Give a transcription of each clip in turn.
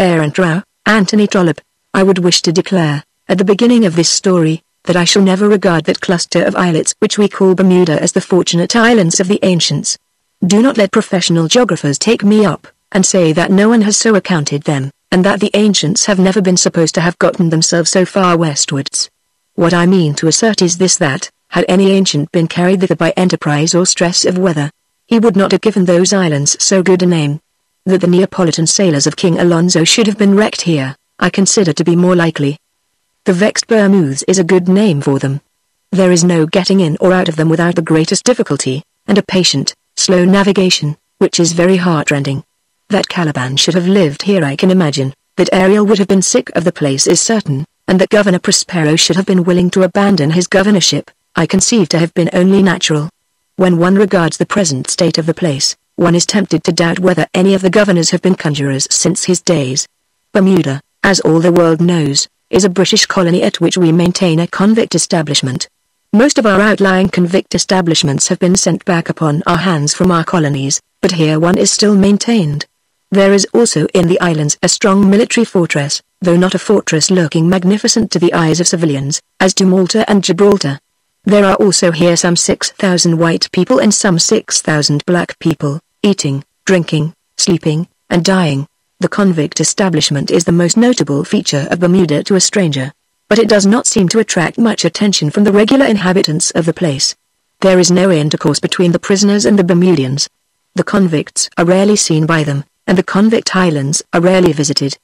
Aaron Trow, Anthony Trollope. I would wish to declare, at the beginning of this story, that I shall never regard that cluster of islets which we call Bermuda as the Fortunate Islands of the ancients. Do not let professional geographers take me up, and say that no one has so accounted them, and that the ancients have never been supposed to have gotten themselves so far westwards. What I mean to assert is this: that, had any ancient been carried thither by enterprise or stress of weather, he would not have given those islands so good a name. That the Neapolitan sailors of King Alonso should have been wrecked here, I consider to be more likely. The vexed Bermudes is a good name for them. There is no getting in or out of them without the greatest difficulty, and a patient, slow navigation, which is very heartrending. That Caliban should have lived here I can imagine, that Ariel would have been sick of the place is certain, and that Governor Prospero should have been willing to abandon his governorship, I conceive to have been only natural. When one regards the present state of the place, one is tempted to doubt whether any of the governors have been conjurers since his days. Bermuda, as all the world knows, is a British colony at which we maintain a convict establishment. Most of our outlying convict establishments have been sent back upon our hands from our colonies, but here one is still maintained. There is also in the islands a strong military fortress, though not a fortress looking magnificent to the eyes of civilians, as do Malta and Gibraltar. There are also here some 6,000 white people and some 6,000 black people, eating, drinking, sleeping, and dying. The convict establishment is the most notable feature of Bermuda to a stranger, but it does not seem to attract much attention from the regular inhabitants of the place. There is no intercourse between the prisoners and the Bermudians. The convicts are rarely seen by them, and the convict islands are rarely visited.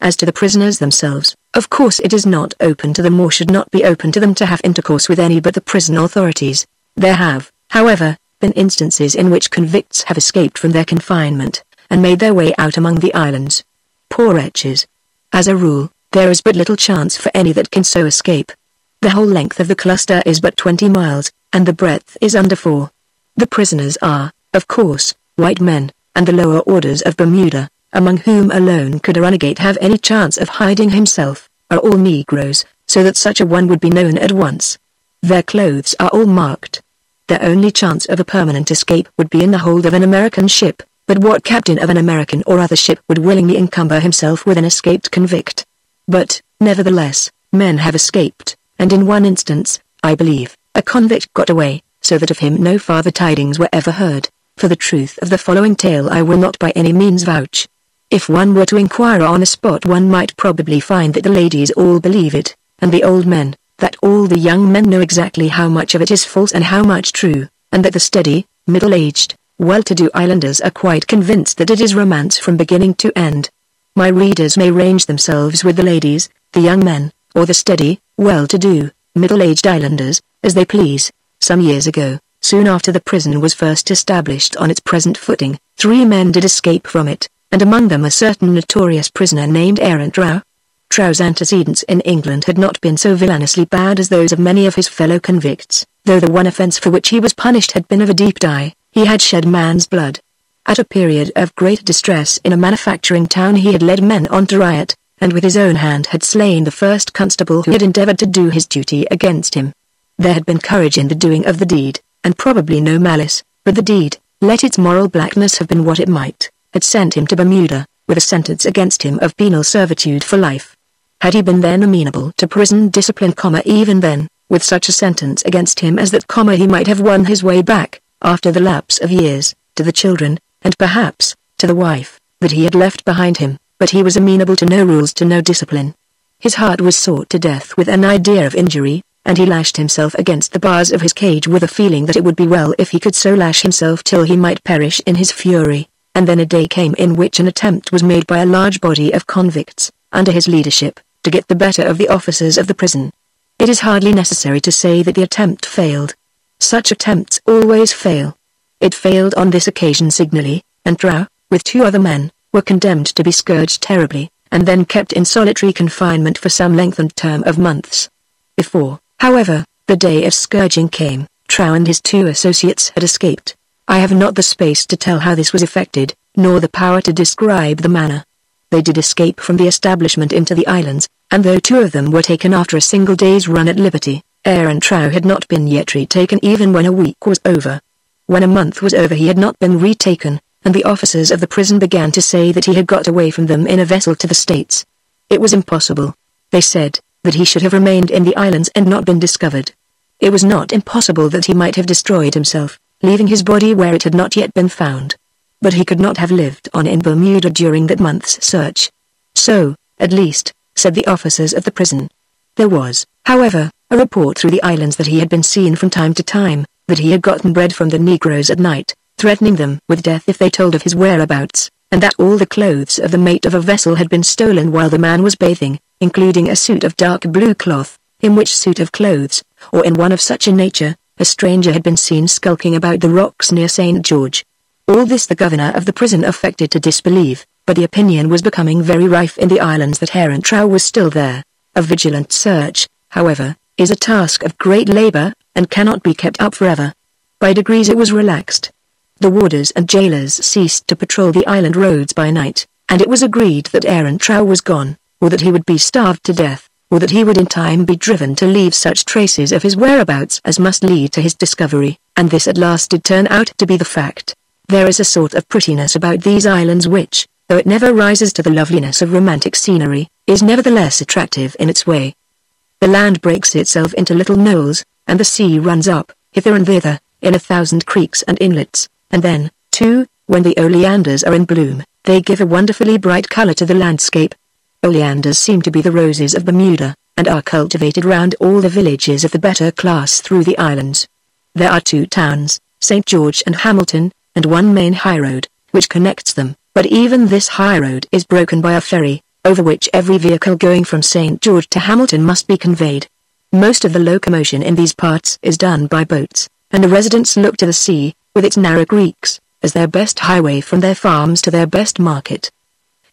As to the prisoners themselves, of course it is not open to them or should not be open to them to have intercourse with any but the prison authorities. There have, however, been instances in which convicts have escaped from their confinement, and made their way out among the islands. Poor wretches! As a rule, there is but little chance for any that can so escape. The whole length of the cluster is but 20 miles, and the breadth is under 4. The prisoners are, of course, white men, and the lower orders of Bermuda, among whom alone could a renegade have any chance of hiding himself, are all Negroes, so that such a one would be known at once. Their clothes are all marked. Their only chance of a permanent escape would be in the hold of an American ship, but what captain of an American or other ship would willingly encumber himself with an escaped convict? But, nevertheless, men have escaped, and in one instance, I believe, a convict got away, so that of him no farther tidings were ever heard, for the truth of the following tale I will not by any means vouch. If one were to inquire on a spot one might probably find that the ladies all believe it, and the old men, that all the young men know exactly how much of it is false and how much true, and that the steady, middle-aged, well-to-do islanders are quite convinced that it is romance from beginning to end. My readers may range themselves with the ladies, the young men, or the steady, well-to-do, middle-aged islanders, as they please. Some years ago, soon after the prison was first established on its present footing, 3 men did escape from it, and among them a certain notorious prisoner named Aaron Trow. Trow's antecedents in England had not been so villainously bad as those of many of his fellow convicts, though the one offence for which he was punished had been of a deep dye. He had shed man's blood. At a period of great distress in a manufacturing town he had led men on to riot, and with his own hand had slain the first constable who had endeavoured to do his duty against him. There had been courage in the doing of the deed, and probably no malice, but the deed, let its moral blackness have been what it might, had sent him to Bermuda, with a sentence against him of penal servitude for life. Had he been then amenable to prison discipline, even then, with such a sentence against him as that, he might have won his way back, after the lapse of years, to the children, and perhaps, to the wife, that he had left behind him, but he was amenable to no rules, to no discipline. His heart was sore to death with an idea of injury, and he lashed himself against the bars of his cage with a feeling that it would be well if he could so lash himself till he might perish in his fury. And then a day came in which an attempt was made by a large body of convicts, under his leadership, to get the better of the officers of the prison. It is hardly necessary to say that the attempt failed. Such attempts always fail. It failed on this occasion signally, and Trow, with 2 other men, were condemned to be scourged terribly, and then kept in solitary confinement for some lengthened term of months. Before, however, the day of scourging came, Trow and his 2 associates had escaped. I have not the space to tell how this was effected, nor the power to describe the manner. They did escape from the establishment into the islands, and though 2 of them were taken after a single day's run at liberty, Aaron Trow had not been yet retaken even when a week was over. When a month was over he had not been retaken, and the officers of the prison began to say that he had got away from them in a vessel to the States. It was impossible, they said, that he should have remained in the islands and not been discovered. It was not impossible that he might have destroyed himself, leaving his body where it had not yet been found. But he could not have lived on in Bermuda during that month's search. So, at least, said the officers of the prison. There was, however, a report through the islands that he had been seen from time to time, that he had gotten bread from the negroes at night, threatening them with death if they told of his whereabouts, and that all the clothes of the mate of a vessel had been stolen while the man was bathing, including a suit of dark blue cloth, in which suit of clothes, or in one of such a nature, a stranger had been seen skulking about the rocks near St. George. All this the governor of the prison affected to disbelieve, but the opinion was becoming very rife in the islands that Heron Trow was still there. A vigilant search, however, is a task of great labor, and cannot be kept up forever. By degrees it was relaxed. The warders and jailers ceased to patrol the island roads by night, and it was agreed that Heron Trow was gone, or that he would be starved to death, or that he would in time be driven to leave such traces of his whereabouts as must lead to his discovery, and this at last did turn out to be the fact. There is a sort of prettiness about these islands which, though it never rises to the loveliness of romantic scenery, is nevertheless attractive in its way. The land breaks itself into little knolls, and the sea runs up, hither and thither, in 1,000 creeks and inlets, and then, too, when the oleanders are in bloom, they give a wonderfully bright color to the landscape. Oleanders seem to be the roses of Bermuda, and are cultivated round all the villages of the better class through the islands. There are two towns, St. George and Hamilton, and one main high road, which connects them, but even this high road is broken by a ferry, over which every vehicle going from St. George to Hamilton must be conveyed. Most of the locomotion in these parts is done by boats, and the residents look to the sea, with its narrow creeks, as their best highway from their farms to their best market.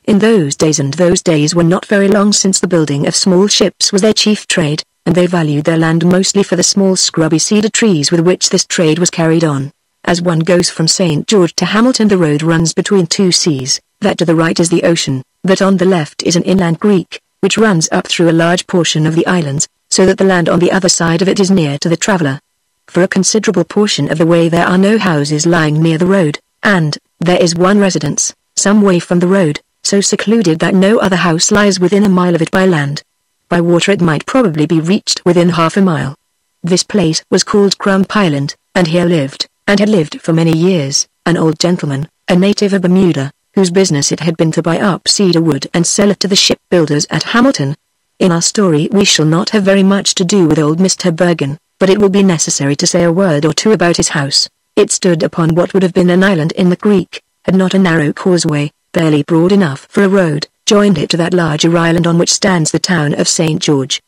In those days, and those days were not very long since, the building of small ships was their chief trade, and they valued their land mostly for the small scrubby cedar trees with which this trade was carried on. As one goes from St. George to Hamilton, the road runs between two seas, that to the right is the ocean, that on the left is an inland creek, which runs up through a large portion of the islands, so that the land on the other side of it is near to the traveller. For a considerable portion of the way there are no houses lying near the road, and there is one residence, some way from the road, so secluded that no other house lies within a mile of it by land. By water it might probably be reached within half a mile. This place was called Crump Island, and here lived, and had lived for many years, an old gentleman, a native of Bermuda, whose business it had been to buy up cedar wood and sell it to the shipbuilders at Hamilton. In our story we shall not have very much to do with old Mr. Bergen, but it will be necessary to say a word or two about his house. It stood upon what would have been an island in the creek, had not a narrow causeway, barely broad enough for a road, joined it to that larger island on which stands the town of St. George.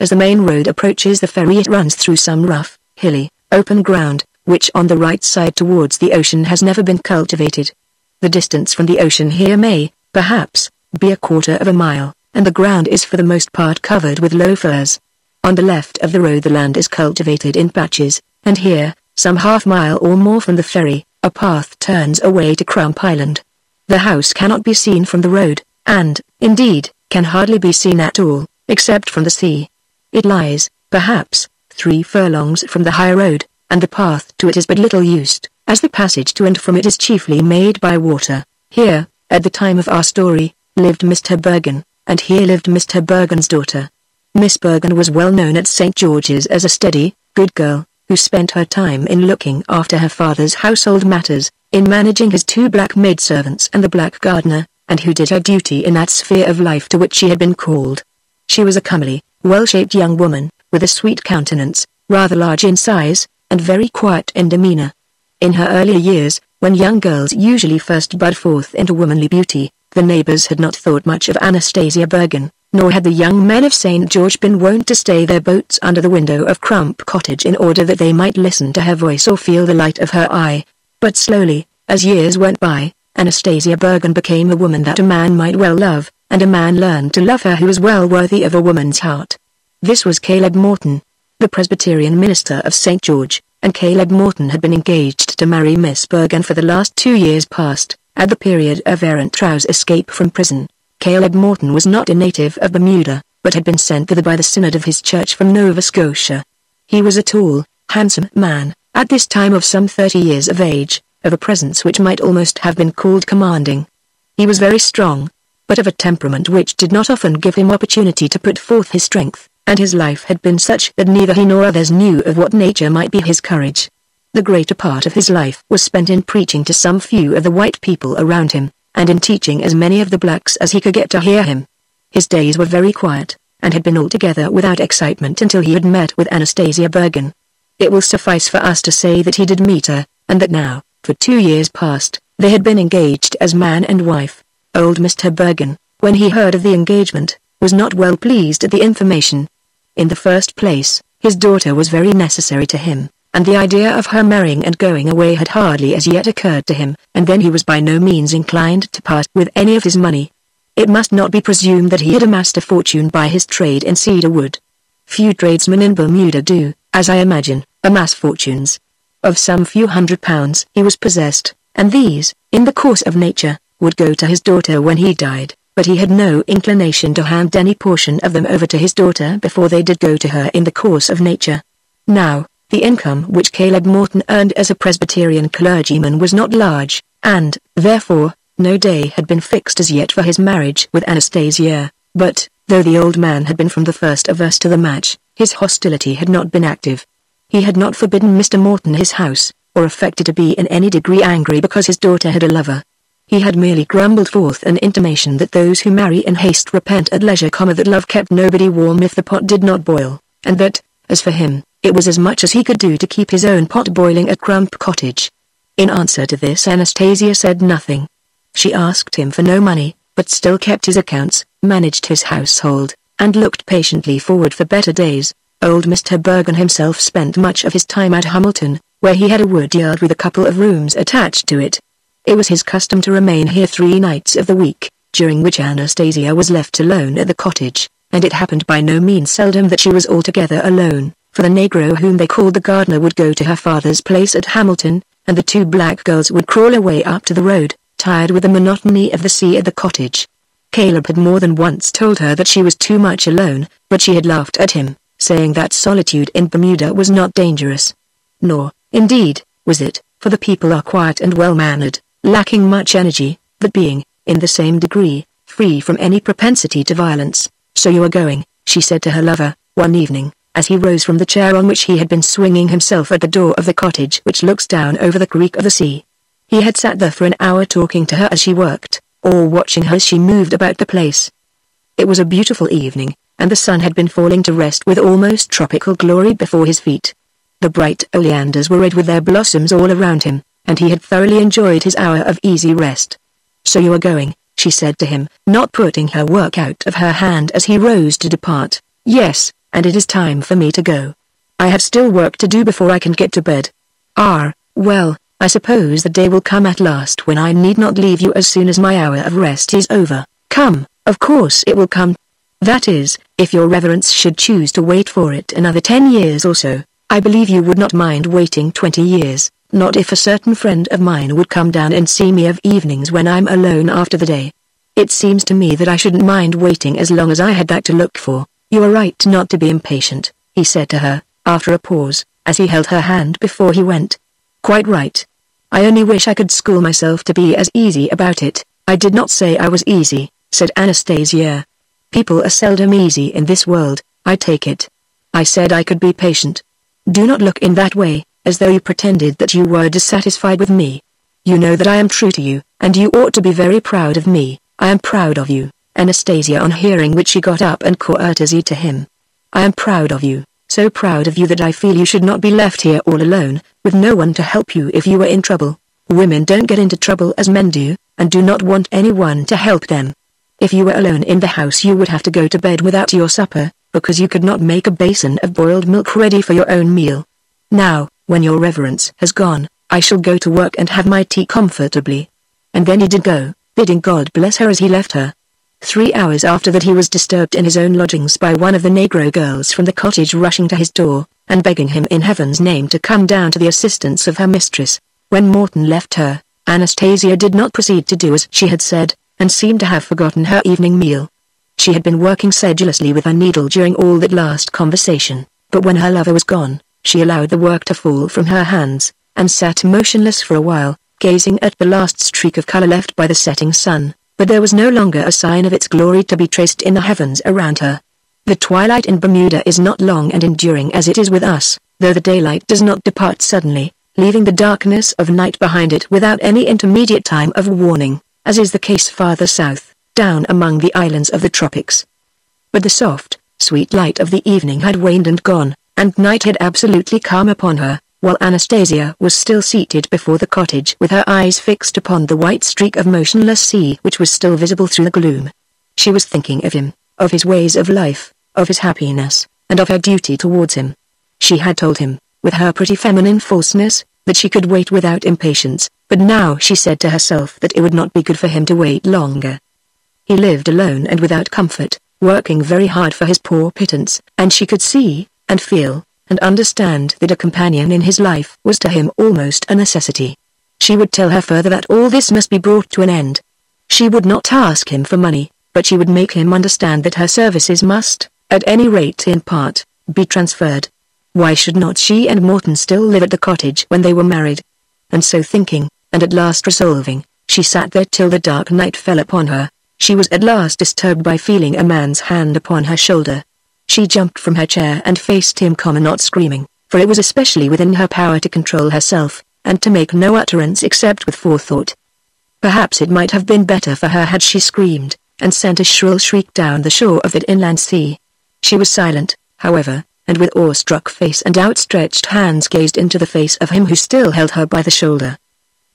As the main road approaches the ferry it runs through some rough, hilly, open ground, which on the right side towards the ocean has never been cultivated. The distance from the ocean here may, perhaps, be a quarter of a mile, and the ground is for the most part covered with low firs. On the left of the road the land is cultivated in patches, and here, some half-mile or more from the ferry, a path turns away to Crump Island. The house cannot be seen from the road, and, indeed, can hardly be seen at all, except from the sea. It lies, perhaps, 3 furlongs from the high road, and the path to it is but little used, as the passage to and from it is chiefly made by water. Here, at the time of our story, lived Mr. Bergen, and here lived Mr. Bergen's daughter. Miss Bergen was well known at St. George's as a steady, good girl, who spent her time in looking after her father's household matters, in managing his 2 black maidservants and the black gardener, and who did her duty in that sphere of life to which she had been called. She was a comely, well-shaped young woman, with a sweet countenance, rather large in size, and very quiet in demeanor. In her earlier years, when young girls usually first bud forth into womanly beauty, the neighbors had not thought much of Anastasia Bergen, nor had the young men of St. George been wont to stay their boats under the window of Crump Cottage in order that they might listen to her voice or feel the light of her eye. But slowly, as years went by, Anastasia Bergen became a woman that a man might well love, and a man learned to love her who was well worthy of a woman's heart. This was Caleb Morton, the Presbyterian minister of St. George, and Caleb Morton had been engaged to marry Miss Bergen for the last 2 years past, at the period of Heron Trow's escape from prison. Caleb Morton was not a native of Bermuda, but had been sent thither by the synod of his church from Nova Scotia. He was a tall, handsome man, at this time of some 30 years of age, of a presence which might almost have been called commanding. He was very strong, but of a temperament which did not often give him opportunity to put forth his strength, and his life had been such that neither he nor others knew of what nature might be his courage. The greater part of his life was spent in preaching to some few of the white people around him, and in teaching as many of the blacks as he could get to hear him. His days were very quiet, and had been altogether without excitement until he had met with Anastasia Bergen. It will suffice for us to say that he did meet her, and that now, for 2 years past, they had been engaged as man and wife. Old Mr. Bergen, when he heard of the engagement, was not well pleased at the information. In the first place, his daughter was very necessary to him, and the idea of her marrying and going away had hardly as yet occurred to him, and then he was by no means inclined to part with any of his money. It must not be presumed that he had amassed a fortune by his trade in cedar wood. Few tradesmen in Bermuda do, as I imagine, amass fortunes. Of some few £100 he was possessed, and these, in the course of nature, would go to his daughter when he died, but he had no inclination to hand any portion of them over to his daughter before they did go to her in the course of nature. Now, the income which Caleb Morton earned as a Presbyterian clergyman was not large, and, therefore, no day had been fixed as yet for his marriage with Anastasia, but, though the old man had been from the first averse to the match, his hostility had not been active. He had not forbidden Mr. Morton his house, or affected to be in any degree angry because his daughter had a lover. He had merely grumbled forth an intimation that those who marry in haste repent at leisure, that love kept nobody warm if the pot did not boil, and that, as for him, it was as much as he could do to keep his own pot boiling at Crump Cottage. In answer to this Anastasia said nothing. She asked him for no money, but still kept his accounts, managed his household, and looked patiently forward for better days. Old Mr. Bergen himself spent much of his time at Hamilton, where he had a wood yard with a couple of rooms attached to it. It was his custom to remain here 3 nights of the week, during which Anastasia was left alone at the cottage, and it happened by no means seldom that she was altogether alone, for the negro whom they called the gardener would go to her father's place at Hamilton, and the 2 black girls would crawl away up to the road, tired with the monotony of the sea at the cottage. Caleb had more than once told her that she was too much alone, but she had laughed at him, saying that solitude in Bermuda was not dangerous. Nor, indeed, was it, for the people are quiet and well-mannered, lacking much energy, but being, in the same degree, free from any propensity to violence. "So you are going," she said to her lover, one evening, as he rose from the chair on which he had been swinging himself at the door of the cottage which looks down over the creek of the sea. He had sat there for an hour talking to her as she worked, or watching her as she moved about the place. It was a beautiful evening, and the sun had been falling to rest with almost tropical glory before his feet. The bright oleanders were red with their blossoms all around him, and he had thoroughly enjoyed his hour of easy rest. "So you are going," she said to him, not putting her work out of her hand as he rose to depart. "Yes, and it is time for me to go. I have still work to do before I can get to bed." "Ah, well, I suppose the day will come at last when I need not leave you as soon as my hour of rest is over." "Come, of course it will come. That is, if your reverence should choose to wait for it another 10 years or so. I believe you would not mind waiting 20 years. Not if a certain friend of mine would come down and see me of evenings when I'm alone after the day. It seems to me that I shouldn't mind waiting as long as I had that to look for." "You are right not to be impatient," he said to her, after a pause, as he held her hand before he went. "Quite right. I only wish I could school myself to be as easy about it." "I did not say I was easy," said Anastasia. "People are seldom easy in this world, I take it. I said I could be patient. Do not look in that way, as though you pretended that you were dissatisfied with me. You know that I am true to you, and you ought to be very proud of me." "I am proud of you," Anastasia on hearing which she got up and courteoused to him. "I am proud of you, so proud of you that I feel you should not be left here all alone, with no one to help you if you were in trouble. Women don't get into trouble as men do, and do not want anyone to help them. If you were alone in the house you would have to go to bed without your supper, because you could not make a basin of boiled milk ready for your own meal. Now, when your reverence has gone, I shall go to work and have my tea comfortably." And then he did go, bidding God bless her as he left her. 3 hours after that he was disturbed in his own lodgings by one of the negro girls from the cottage rushing to his door, and begging him in heaven's name to come down to the assistance of her mistress. When Morton left her, Anastasia did not proceed to do as she had said, and seemed to have forgotten her evening meal. She had been working sedulously with her needle during all that last conversation, but when her lover was gone, she allowed the work to fall from her hands, and sat motionless for a while, gazing at the last streak of color left by the setting sun, but there was no longer a sign of its glory to be traced in the heavens around her. The twilight in Bermuda is not long and enduring as it is with us, though the daylight does not depart suddenly, leaving the darkness of night behind it without any intermediate time of warning, as is the case farther south, down among the islands of the tropics. But the soft, sweet light of the evening had waned and gone, and night had absolutely come upon her, while Anastasia was still seated before the cottage with her eyes fixed upon the white streak of motionless sea which was still visible through the gloom. She was thinking of him, of his ways of life, of his happiness, and of her duty towards him. She had told him, with her pretty feminine falseness, that she could wait without impatience, but now she said to herself that it would not be good for him to wait longer. He lived alone and without comfort, working very hard for his poor pittance, and she could see, and feel, and understand that a companion in his life was to him almost a necessity. She would tell her further that all this must be brought to an end. She would not ask him for money, but she would make him understand that her services must, at any rate in part, be transferred. Why should not she and Morton still live at the cottage when they were married? And so thinking, and at last resolving, she sat there till the dark night fell upon her. She was at last disturbed by feeling a man's hand upon her shoulder. She jumped from her chair and faced him calmly, not screaming, for it was especially within her power to control herself, and to make no utterance except with forethought. Perhaps it might have been better for her had she screamed, and sent a shrill shriek down the shore of that inland sea. She was silent, however, and with awestruck face and outstretched hands gazed into the face of him who still held her by the shoulder.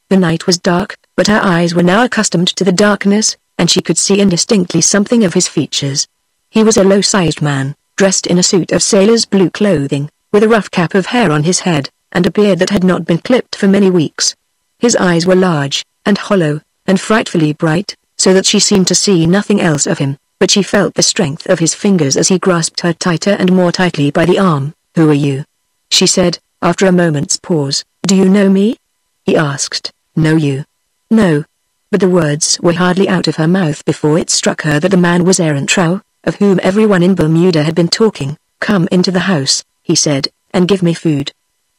The night was dark, but her eyes were now accustomed to the darkness, and she could see indistinctly something of his features. He was a low-sized man, dressed in a suit of sailor's blue clothing, with a rough cap of hair on his head, and a beard that had not been clipped for many weeks. His eyes were large, and hollow, and frightfully bright, so that she seemed to see nothing else of him. But she felt the strength of his fingers as he grasped her tighter and more tightly by the arm. "Who are you?" she said, after a moment's pause. "Do you know me?" he asked. "Know you? No." But the words were hardly out of her mouth before it struck her that the man was Aaron Trow, of whom everyone in Bermuda had been talking. "Come into the house," he said, "and give me food."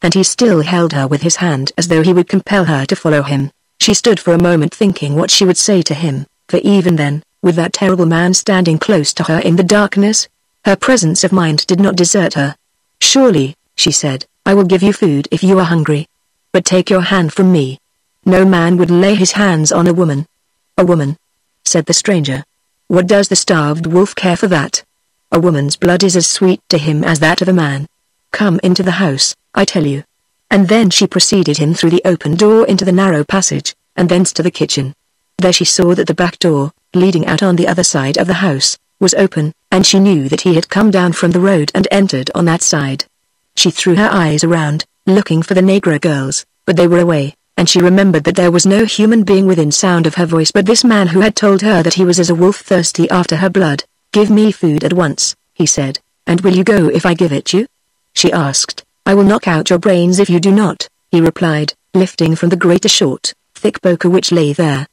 And he still held her with his hand as though he would compel her to follow him. She stood for a moment thinking what she would say to him, for even then, with that terrible man standing close to her in the darkness, her presence of mind did not desert her. "Surely," she said, "I will give you food if you are hungry. But take your hand from me." "No man would lay his hands on a woman." "A woman?" said the stranger. "What does the starved wolf care for that? A woman's blood is as sweet to him as that of a man. Come into the house, I tell you." And then she preceded him through the open door into the narrow passage, and thence to the kitchen. There she saw that the back door, leading out on the other side of the house, was open, and she knew that he had come down from the road and entered on that side. She threw her eyes around, looking for the Negro girls, but they were away, and she remembered that there was no human being within sound of her voice but this man who had told her that he was as a wolf thirsty after her blood. "Give me food at once," he said, "and will you go if I give it you?" She asked. "I will knock out your brains if you do not," he replied, lifting from the grate a short, thick poker which lay there.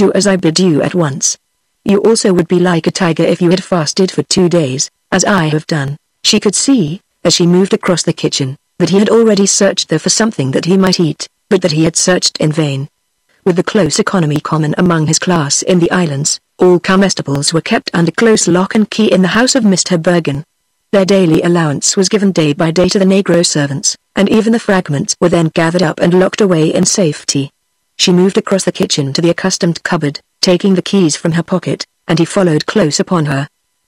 "Do as I bid you at once. You also would be like a tiger if you had fasted for 2 days, as I have done." She could see, as she moved across the kitchen, that he had already searched there for something that he might eat, but that he had searched in vain. With the close economy common among his class in the islands, all comestibles were kept under close lock and key in the house of Mr. Bergen. Their daily allowance was given day by day to the Negro servants, and even the fragments were then gathered up and locked away in safety. She moved across the kitchen to the accustomed cupboard, taking the keys from her pocket, and he followed close upon her.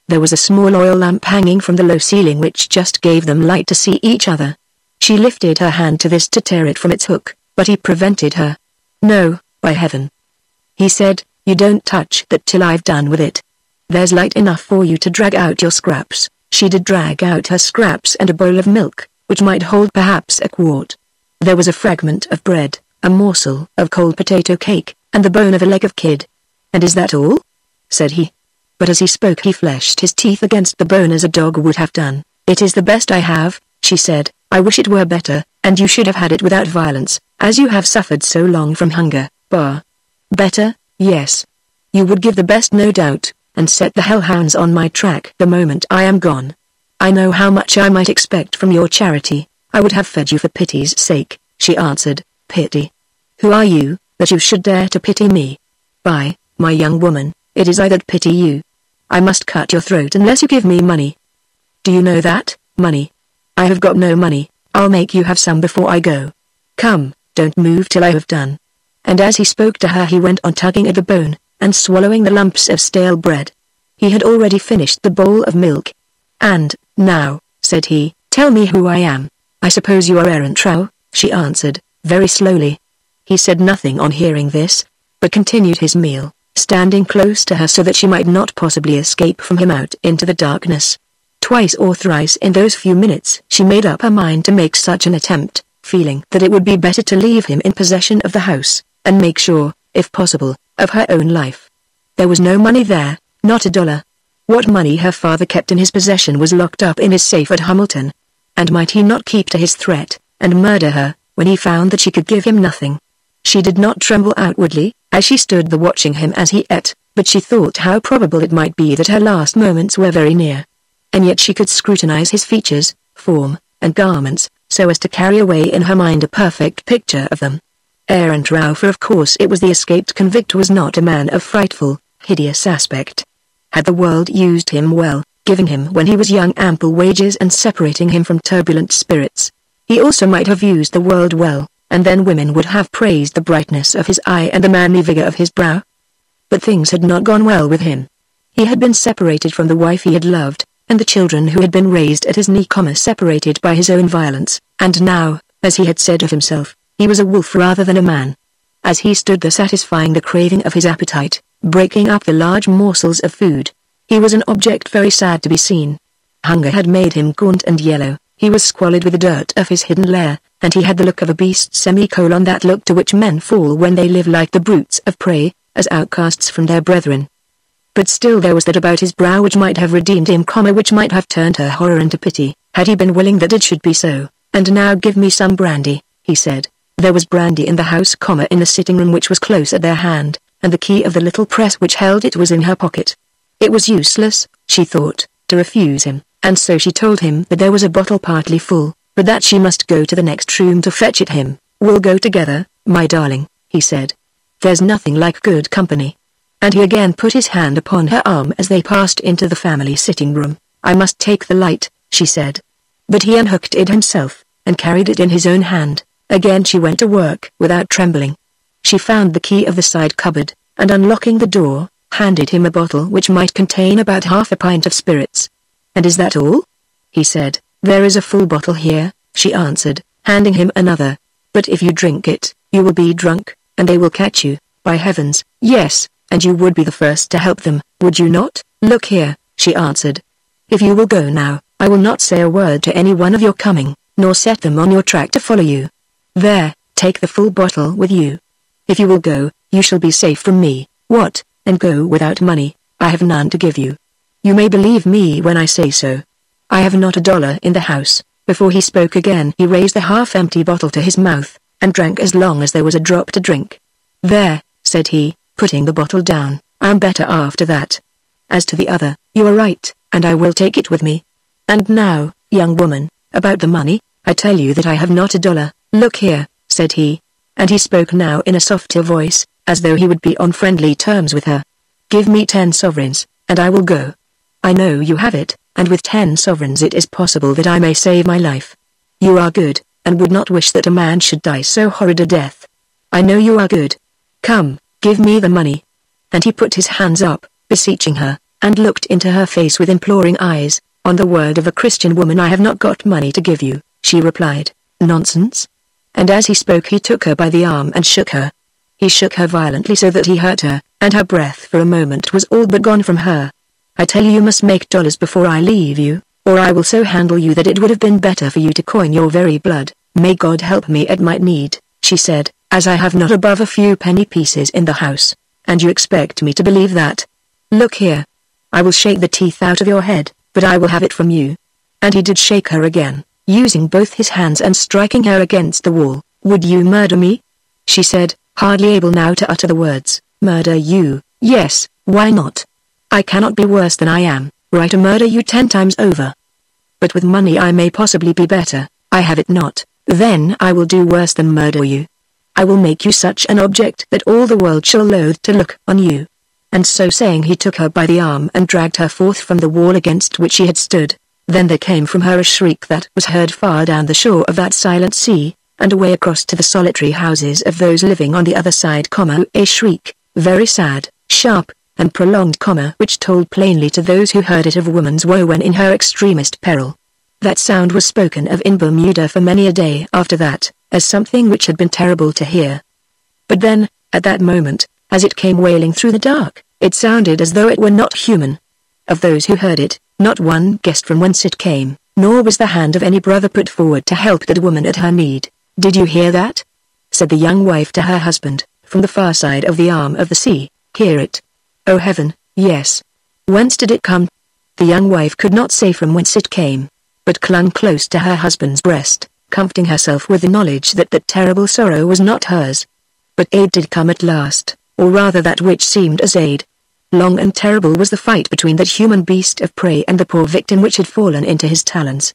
There was a small oil lamp hanging from the low ceiling which just gave them light to see each other. She lifted her hand to this to tear it from its hook, but he prevented her. "No, by heaven," he said, "you don't touch that till I've done with it. There's light enough for you to drag out your scraps." She did drag out her scraps and a bowl of milk, which might hold perhaps a quart. There was a fragment of bread, a morsel of cold potato cake, and the bone of a leg of kid. "And is that all?" said he. But as he spoke he fleshed his teeth against the bone as a dog would have done. "It is the best I have," she said. "I wish it were better, and you should have had it without violence, as you have suffered so long from hunger." "Bah! Better, yes. You would give the best no doubt, and set the hellhounds on my track the moment I am gone. I know how much I might expect from your charity. I would have fed you for pity's sake," she answered. "Pity? Who are you, that you should dare to pity me. By, my young woman, it is I that pity you. I must cut your throat unless you give me money. Do you know that, money? I have got no money, I'll make you have some before I go. Come, don't move till I have done." And as he spoke to her he went on tugging at the bone, and swallowing the lumps of stale bread. He had already finished the bowl of milk. "And, now," said he, "tell me who I am." "I suppose you are Aaron Trow," she answered, very slowly. He said nothing on hearing this, but continued his meal, standing close to her so that she might not possibly escape from him out into the darkness. Twice or thrice in those few minutes she made up her mind to make such an attempt, feeling that it would be better to leave him in possession of the house, and make sure, if possible, of her own life. There was no money there, not $1. What money her father kept in his possession was locked up in his safe at Hamilton. And might he not keep to his threat, and murder her, when he found that she could give him nothing? She did not tremble outwardly, as she stood there watching him as he ate, but she thought how probable it might be that her last moments were very near. And yet she could scrutinize his features, form, and garments, so as to carry away in her mind a perfect picture of them. Aaron Trow, for of course it was the escaped convict, was not a man of frightful, hideous aspect. Had the world used him well, giving him when he was young ample wages and separating him from turbulent spirits, he also might have used the world well, and then women would have praised the brightness of his eye and the manly vigor of his brow. But things had not gone well with him. He had been separated from the wife he had loved, and the children who had been raised at his knee, separated by his own violence, and now, as he had said of himself, he was a wolf rather than a man. As he stood there satisfying the craving of his appetite, breaking up the large morsels of food, he was an object very sad to be seen. Hunger had made him gaunt and yellow, he was squalid with the dirt of his hidden lair, and he had the look of a beast, that look to which men fall when they live like the brutes of prey, as outcasts from their brethren. But still there was that about his brow which might have redeemed him, which might have turned her horror into pity, had he been willing that it should be so. "And now give me some brandy," he said. There was brandy in the house, in the sitting room which was close at their hand, and the key of the little press which held it was in her pocket. It was useless, she thought, to refuse him, and so she told him that there was a bottle partly full, but that she must go to the next room to fetch it him. "We'll go together, my darling," he said. "There's nothing like good company." And he again put his hand upon her arm as they passed into the family sitting room. "I must take the light," she said. But he unhooked it himself, and carried it in his own hand. Again she went to work without trembling. She found the key of the side cupboard, and unlocking the door, handed him a bottle which might contain about half a pint of spirits. "And is that all?" he said. "There is a full bottle here," she answered, handing him another. "But if you drink it, you will be drunk, and they will catch you, by heavens." "Yes, and you would be the first to help them, would you not?" "Look here," she answered. "If you will go now, I will not say a word to anyone of your coming, nor set them on your track to follow you. There, take the full bottle with you. If you will go, you shall be safe from me." "What, and go without money?" "I have none to give you. You may believe me when I say so. I have not $1 in the house." Before he spoke again he raised the half-empty bottle to his mouth, and drank as long as there was a drop to drink. "There," said he, putting the bottle down, "I'm better after that. As to the other, you are right, and I will take it with me. And now, young woman, about the money, I tell you that I have not $1. "Look here," said he, and he spoke now in a softer voice, as though he would be on friendly terms with her. "Give me 10 sovereigns, and I will go. I know you have it, and with 10 sovereigns it is possible that I may save my life. You are good, and would not wish that a man should die so horrid a death. I know you are good. Come, give me the money." And he put his hands up, beseeching her, and looked into her face with imploring eyes. "On the word of a Christian woman, I have not got money to give you," she replied. "Nonsense." And as he spoke he took her by the arm and shook her. He shook her violently so that he hurt her, and her breath for a moment was all but gone from her. "I tell you, you must make $1 before I leave you, or I will so handle you that it would have been better for you to coin your very blood. May God help me at my need," she said, "as I have not above a few penny pieces in the house, and you expect me to believe that. Look here. I will shake the teeth out of your head, but I will have it from you." And he did shake her again, using both his hands and striking her against the wall. "Would you murder me?" she said, hardly able now to utter the words. "Murder you? Yes, why not? I cannot be worse than I am, right to murder you 10 times over. But with money I may possibly be better. I have it not, then I will do worse than murder you. I will make you such an object that all the world shall loathe to look on you. And so saying he took her by the arm and dragged her forth from the wall against which she had stood. Then there came from her a shriek that was heard far down the shore of that silent sea, and away across to the solitary houses of those living on the other side, a shriek, very sad, sharp, and prolonged, which told plainly to those who heard it of woman's woe when in her extremest peril. That sound was spoken of in Bermuda for many a day after that, as something which had been terrible to hear. But then, at that moment, as it came wailing through the dark, it sounded as though it were not human. Of those who heard it, not one guessed from whence it came, nor was the hand of any brother put forward to help that woman at her need. "Did you hear that?" said the young wife to her husband, from the far side of the arm of the sea. "Hear it? Oh heaven, yes. Whence did it come?" The young wife could not say from whence it came, but clung close to her husband's breast, comforting herself with the knowledge that that terrible sorrow was not hers. But aid did come at last, or rather that which seemed as aid. Long and terrible was the fight between that human beast of prey and the poor victim which had fallen into his talons.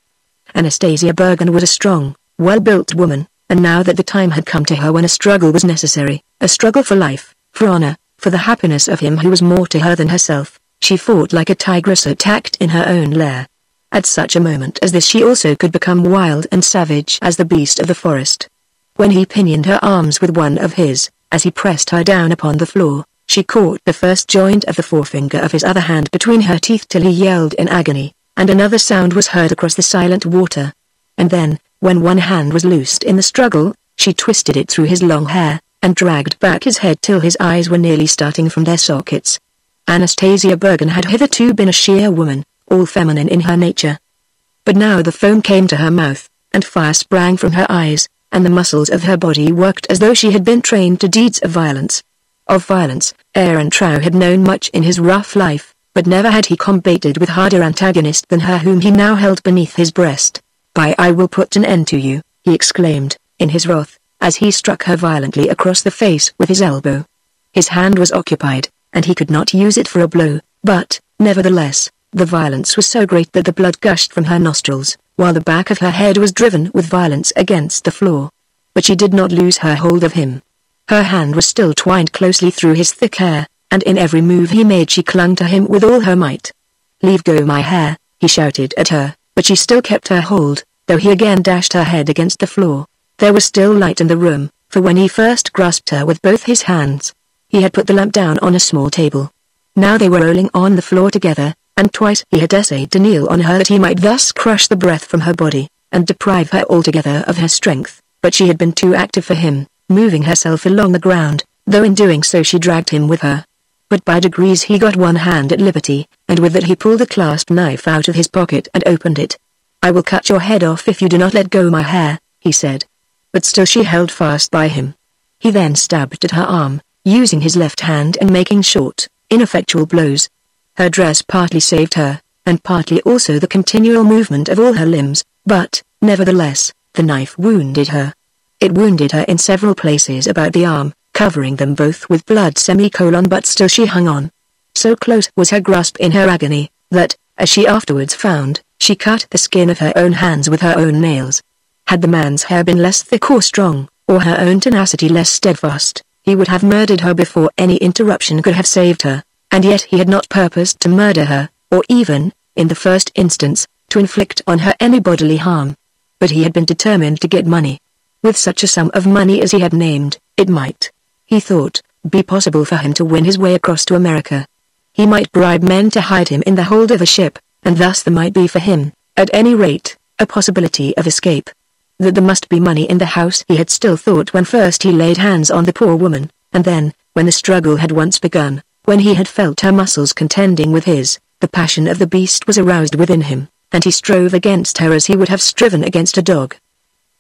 Anastasia Bergen was a strong, well-built woman, and now that the time had come to her when a struggle was necessary, a struggle for life, for honor, for the happiness of him who was more to her than herself, she fought like a tigress attacked in her own lair. At such a moment as this she also could become wild and savage as the beast of the forest. When he pinioned her arms with one of his, as he pressed her down upon the floor, she caught the first joint of the forefinger of his other hand between her teeth till he yelled in agony, and another sound was heard across the silent water. And then, when one hand was loosed in the struggle, she twisted it through his long hair, and dragged back his head till his eyes were nearly starting from their sockets. Anastasia Bergen had hitherto been a sheer woman, all feminine in her nature. But now the foam came to her mouth, and fire sprang from her eyes, and the muscles of her body worked as though she had been trained to deeds of violence. Of violence, Aaron Trow had known much in his rough life, but never had he combated with harder antagonist than her whom he now held beneath his breast. "By I will put an end to you," he exclaimed, in his wrath, as he struck her violently across the face with his elbow. His hand was occupied, and he could not use it for a blow, but, nevertheless, the violence was so great that the blood gushed from her nostrils, while the back of her head was driven with violence against the floor. But she did not lose her hold of him. Her hand was still twined closely through his thick hair, and in every move he made she clung to him with all her might. "Leave go my hair," he shouted at her, but she still kept her hold, though he again dashed her head against the floor. There was still light in the room, for when he first grasped her with both his hands, he had put the lamp down on a small table. Now they were rolling on the floor together, and twice he had essayed to kneel on her that he might thus crush the breath from her body, and deprive her altogether of her strength, but she had been too active for him, moving herself along the ground, though in doing so she dragged him with her. But by degrees he got one hand at liberty, and with that he pulled a clasp knife out of his pocket and opened it. "I will cut your head off if you do not let go my hair," he said. But still she held fast by him. He then stabbed at her arm, using his left hand and making short, ineffectual blows. Her dress partly saved her, and partly also the continual movement of all her limbs, but, nevertheless, the knife wounded her. It wounded her in several places about the arm, covering them both with blood, but still she hung on. So close was her grasp in her agony, that, as she afterwards found, she cut the skin of her own hands with her own nails. Had the man's hair been less thick or strong, or her own tenacity less steadfast, he would have murdered her before any interruption could have saved her. And yet he had not purposed to murder her, or even, in the first instance, to inflict on her any bodily harm. But he had been determined to get money. With such a sum of money as he had named, it might, he thought, be possible for him to win his way across to America. He might bribe men to hide him in the hold of a ship, and thus there might be for him, at any rate, a possibility of escape. That there must be money in the house he had still thought when first he laid hands on the poor woman, and then, when the struggle had once begun, when he had felt her muscles contending with his, the passion of the beast was aroused within him, and he strove against her as he would have striven against a dog.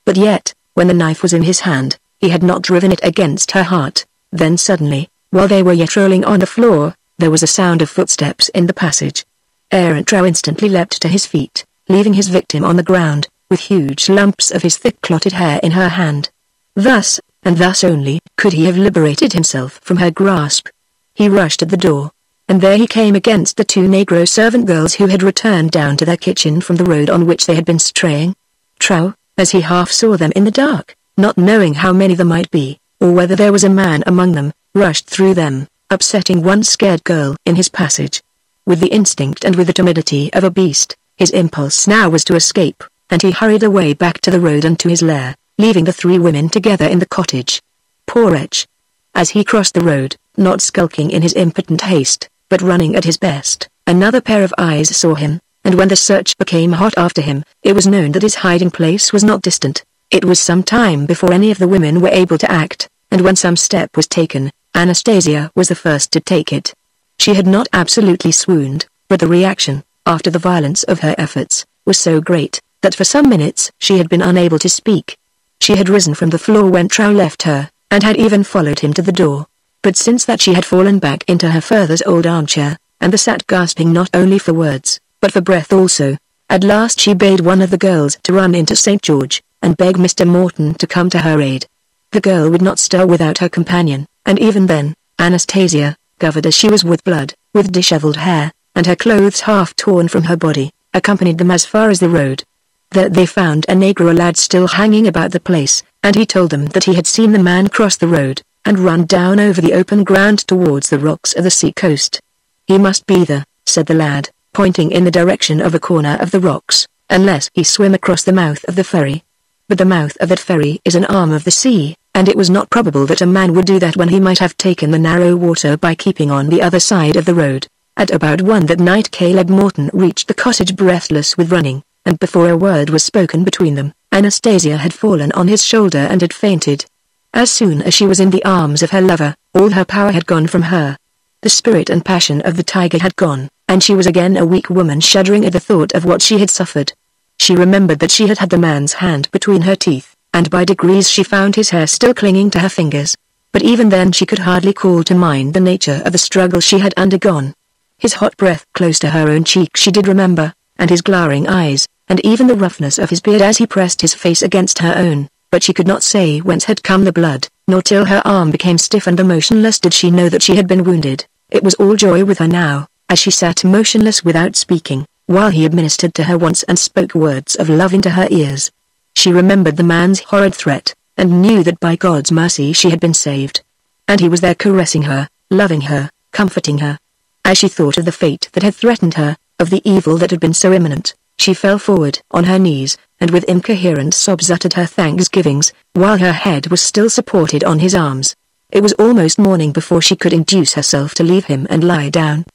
But yet, when the knife was in his hand, he had not driven it against her heart. Then suddenly, while they were yet rolling on the floor, there was a sound of footsteps in the passage. Aaron Trow instantly leapt to his feet, leaving his victim on the ground, with huge lumps of his thick clotted hair in her hand. Thus, and thus only, could he have liberated himself from her grasp. He rushed at the door, and there he came against the two Negro servant girls who had returned down to their kitchen from the road on which they had been straying. Trow, as he half saw them in the dark, not knowing how many there might be, or whether there was a man among them, rushed through them, upsetting one scared girl in his passage. With the instinct and with the timidity of a beast, his impulse now was to escape, and he hurried away back to the road and to his lair, leaving the three women together in the cottage. Poor wretch! As he crossed the road, not skulking in his impotent haste, but running at his best, another pair of eyes saw him, and when the search became hot after him, it was known that his hiding place was not distant. It was some time before any of the women were able to act, and when some step was taken, Anastasia was the first to take it. She had not absolutely swooned, but the reaction, after the violence of her efforts, was so great, that for some minutes she had been unable to speak. She had risen from the floor when Trow left her, and had even followed him to the door. But since that she had fallen back into her father's old armchair, and sat gasping not only for words, but for breath also. At last she bade one of the girls to run into St. George, and beg Mr. Morton to come to her aid. The girl would not stir without her companion, and even then, Anastasia, covered as she was with blood, with disheveled hair, and her clothes half torn from her body, accompanied them as far as the road. There they found a negro lad still hanging about the place, and he told them that he had seen the man cross the road, and run down over the open ground towards the rocks of the sea coast. "He must be there," said the lad, pointing in the direction of a corner of the rocks, "unless he swim across the mouth of the ferry." But the mouth of that ferry is an arm of the sea, and it was not probable that a man would do that when he might have taken the narrow water by keeping on the other side of the road. At about 1 that night Caleb Morton reached the cottage breathless with running, and before a word was spoken between them, Anastasia had fallen on his shoulder and had fainted. As soon as she was in the arms of her lover, all her power had gone from her. The spirit and passion of the tiger had gone, and she was again a weak woman shuddering at the thought of what she had suffered. She remembered that she had had the man's hand between her teeth, and by degrees she found his hair still clinging to her fingers. But even then she could hardly call to mind the nature of the struggle she had undergone. His hot breath close to her own cheek she did remember, and his glowering eyes, and even the roughness of his beard as he pressed his face against her own, but she could not say whence had come the blood, nor till her arm became stiff and motionless did she know that she had been wounded. It was all joy with her now, as she sat motionless without speaking, while he administered to her wants and spoke words of love into her ears. She remembered the man's horrid threat, and knew that by God's mercy she had been saved. And he was there caressing her, loving her, comforting her. As she thought of the fate that had threatened her, of the evil that had been so imminent, she fell forward on her knees, and with incoherent sobs uttered her thanksgivings, while her head was still supported on his arms. It was almost morning before she could induce herself to leave him and lie down.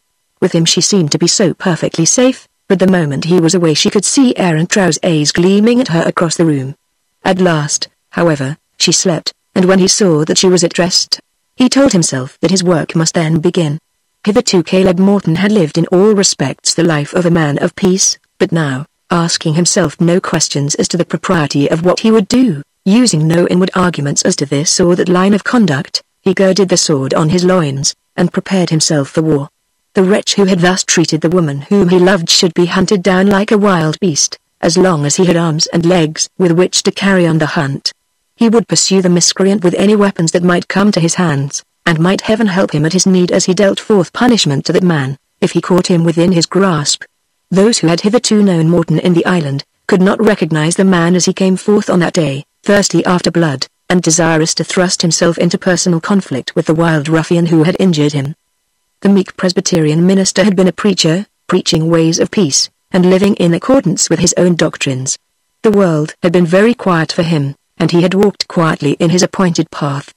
With him she seemed to be so perfectly safe, but the moment he was away she could see Aaron Trow's eyes gleaming at her across the room. At last, however, she slept, and when he saw that she was at rest, he told himself that his work must then begin. Hitherto Caleb Morton had lived in all respects the life of a man of peace, but now, asking himself no questions as to the propriety of what he would do, using no inward arguments as to this or that line of conduct, he girded the sword on his loins, and prepared himself for war. The wretch who had thus treated the woman whom he loved should be hunted down like a wild beast, as long as he had arms and legs with which to carry on the hunt. He would pursue the miscreant with any weapons that might come to his hands, and might heaven help him at his need as he dealt forth punishment to that man, if he caught him within his grasp. Those who had hitherto known Morton in the island, could not recognize the man as he came forth on that day, thirsty after blood, and desirous to thrust himself into personal conflict with the wild ruffian who had injured him. The meek Presbyterian minister had been a preacher, preaching ways of peace, and living in accordance with his own doctrines. The world had been very quiet for him, and he had walked quietly in his appointed path.